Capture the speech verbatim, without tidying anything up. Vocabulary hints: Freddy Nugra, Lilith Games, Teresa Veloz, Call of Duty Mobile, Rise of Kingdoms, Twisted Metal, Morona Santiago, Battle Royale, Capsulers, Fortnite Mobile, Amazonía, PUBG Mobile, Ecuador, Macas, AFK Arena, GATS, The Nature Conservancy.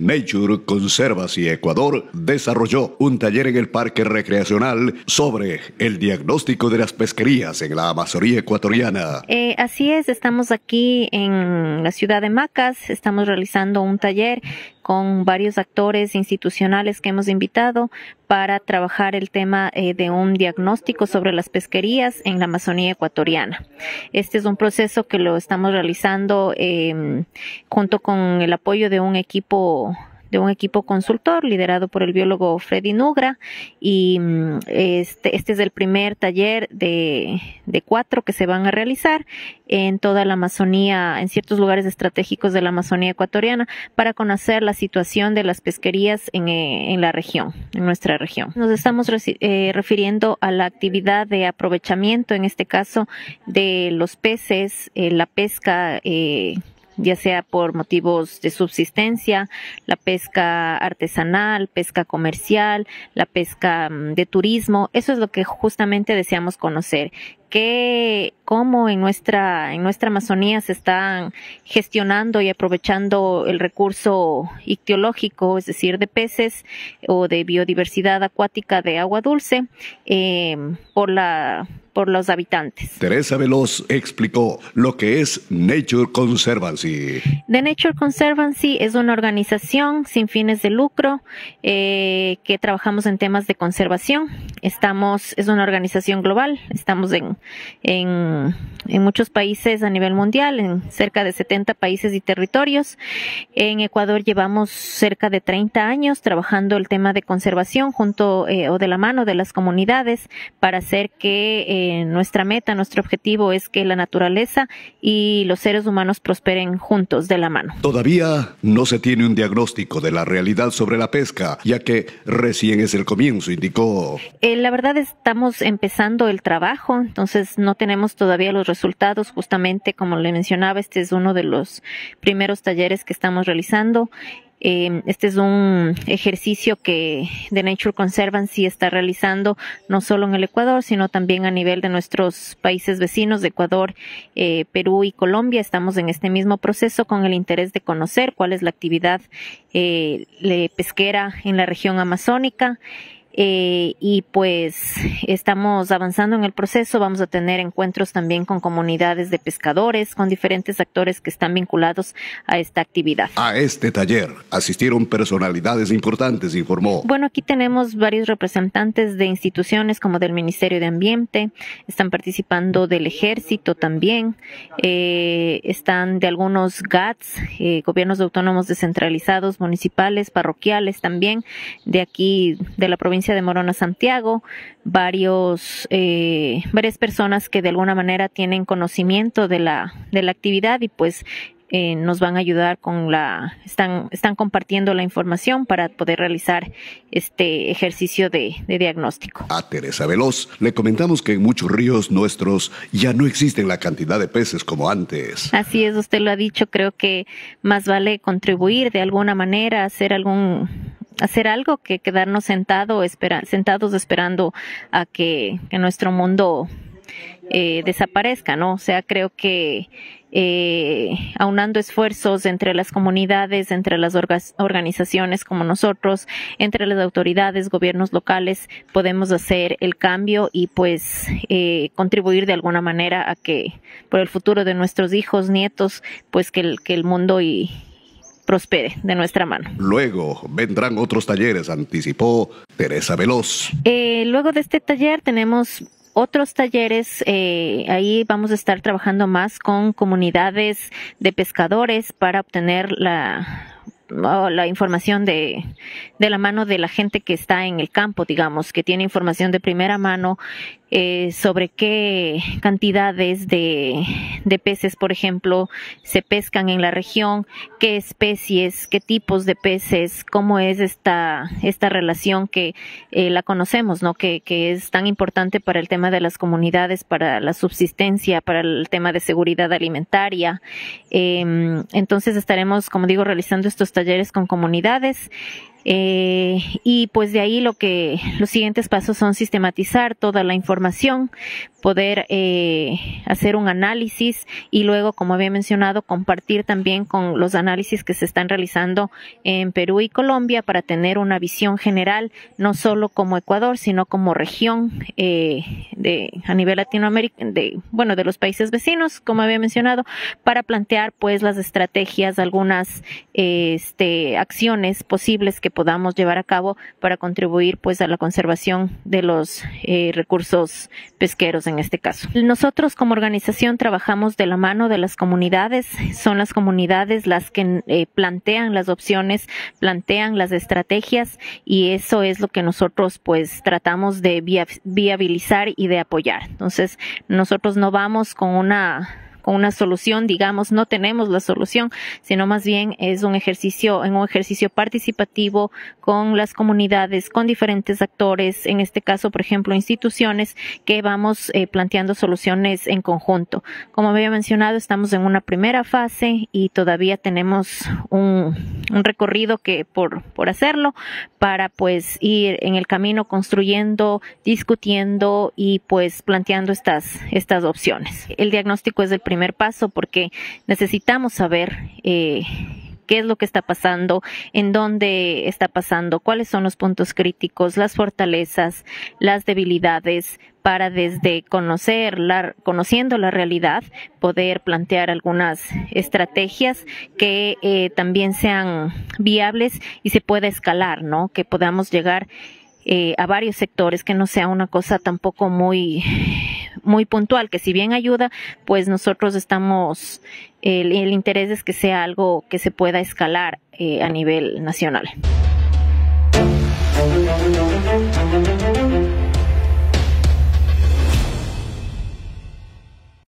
Nature Conservancy Ecuador desarrolló un taller en el Parque Recreacional sobre el diagnóstico de las pesquerías en la Amazonía ecuatoriana. Eh, así es, estamos aquí en la ciudad de Macas, estamos realizando un taller con varios actores institucionales que hemos invitado para trabajar el tema eh, de un diagnóstico sobre las pesquerías en la Amazonía ecuatoriana. Este es un proceso que lo estamos realizando eh, junto con el apoyo de un equipo de un equipo consultor liderado por el biólogo Freddy Nugra, y este, este es el primer taller de, de cuatro que se van a realizar en toda la Amazonía, en ciertos lugares estratégicos de la Amazonía ecuatoriana, para conocer la situación de las pesquerías en, en la región, en nuestra región. Nos estamos eh, refiriendo a la actividad de aprovechamiento, en este caso, de los peces, eh, la pesca eh, ya sea por motivos de subsistencia, la pesca artesanal, pesca comercial, la pesca de turismo. Eso es lo que justamente deseamos conocer. Que cómo en nuestra en nuestra Amazonía se están gestionando y aprovechando el recurso ictiológico, es decir, de peces o de biodiversidad acuática de agua dulce eh, por la por los habitantes. Teresa Veloz explicó lo que es Nature Conservancy. The Nature Conservancy es una organización sin fines de lucro eh, que trabajamos en temas de conservación. Estamos es una organización global. Estamos en En, en muchos países a nivel mundial, en cerca de setenta países y territorios. En Ecuador llevamos cerca de treinta años trabajando el tema de conservación junto eh, o de la mano de las comunidades, para hacer que eh, nuestra meta, nuestro objetivo es que la naturaleza y los seres humanos prosperen juntos de la mano. Todavía no se tiene un diagnóstico de la realidad sobre la pesca, ya que recién es el comienzo, indicó. Eh, la verdad, estamos empezando el trabajo. Entonces no tenemos todavía los resultados. Justamente, como le mencionaba, este es uno de los primeros talleres que estamos realizando. Eh, este es un ejercicio que The Nature Conservancy está realizando no solo en el Ecuador, sino también a nivel de nuestros países vecinos de Ecuador, eh, Perú y Colombia. Estamos en este mismo proceso con el interés de conocer cuál es la actividad eh, pesquera en la región amazónica. Eh, y pues estamos avanzando en el proceso. Vamos a tener encuentros también con comunidades de pescadores, con diferentes actores que están vinculados a esta actividad. A este taller asistieron personalidades importantes, informó. Bueno, aquí tenemos varios representantes de instituciones como del Ministerio de Ambiente, están participando del Ejército también, eh, están de algunos GATS, eh, gobiernos autónomos descentralizados, municipales, parroquiales también, de aquí de la provincia de Morona Santiago, varios eh, varias personas que de alguna manera tienen conocimiento de la de la actividad, y pues eh, nos van a ayudar con la están están compartiendo la información para poder realizar este ejercicio de, de diagnóstico. A Teresa Veloz le comentamos que en muchos ríos nuestros ya no existen la cantidad de peces como antes. Así es, usted lo ha dicho. Creo que más vale contribuir de alguna manera, hacer algún hacer algo que quedarnos sentado, espera, sentados esperando a que, que nuestro mundo eh, desaparezca, ¿no? O sea, creo que Eh, aunando esfuerzos entre las comunidades, entre las organizaciones como nosotros, entre las autoridades, gobiernos locales, podemos hacer el cambio y pues eh, contribuir de alguna manera a que por el futuro de nuestros hijos, nietos, pues que el, que el mundo y prospere de nuestra mano. Luego vendrán otros talleres, anticipó Teresa Veloz. Eh, luego de este taller tenemos otros talleres. Eh, ahí vamos a estar trabajando más con comunidades de pescadores para obtener la la información de, de la mano de la gente que está en el campo, digamos, que tiene información de primera mano eh, sobre qué cantidades de, de peces, por ejemplo, se pescan en la región, qué especies, qué tipos de peces, cómo es esta, esta relación que eh, la conocemos, ¿no? Que, que es tan importante para el tema de las comunidades, para la subsistencia, para el tema de seguridad alimentaria. Eh, entonces estaremos, como digo, realizando estos talleres talleres con comunidades Eh, y pues de ahí lo que los siguientes pasos son sistematizar toda la información, poder eh, hacer un análisis y luego, como había mencionado, compartir también con los análisis que se están realizando en Perú y Colombia para tener una visión general, no solo como Ecuador, sino como región eh, de a nivel latinoamericano, de, bueno, de los países vecinos, como había mencionado, para plantear pues las estrategias, algunas eh, este, acciones posibles que podamos llevar a cabo para contribuir pues a la conservación de los eh, recursos pesqueros en este caso. Nosotros como organización trabajamos de la mano de las comunidades, son las comunidades las que eh, plantean las opciones, plantean las estrategias y eso es lo que nosotros pues tratamos de via- viabilizar y de apoyar. Entonces nosotros no vamos con una... con una solución, digamos, no tenemos la solución, sino más bien es un ejercicio, en un ejercicio participativo con las comunidades, con diferentes actores, en este caso, por ejemplo, instituciones, que vamos eh, planteando soluciones en conjunto. Como había mencionado, estamos en una primera fase y todavía tenemos un, un recorrido que por, por hacerlo para pues ir en el camino construyendo, discutiendo y pues planteando estas, estas opciones. El diagnóstico es el primer paso porque necesitamos saber eh, qué es lo que está pasando, en dónde está pasando, cuáles son los puntos críticos, las fortalezas, las debilidades, para desde conocer la, conociendo la realidad, poder plantear algunas estrategias que eh, también sean viables y se pueda escalar, ¿no? Que podamos llegar eh, a varios sectores, que no sea una cosa tampoco muy... muy puntual, que si bien ayuda, pues nosotros estamos, el, el interés es que sea algo que se pueda escalar eh, a nivel nacional.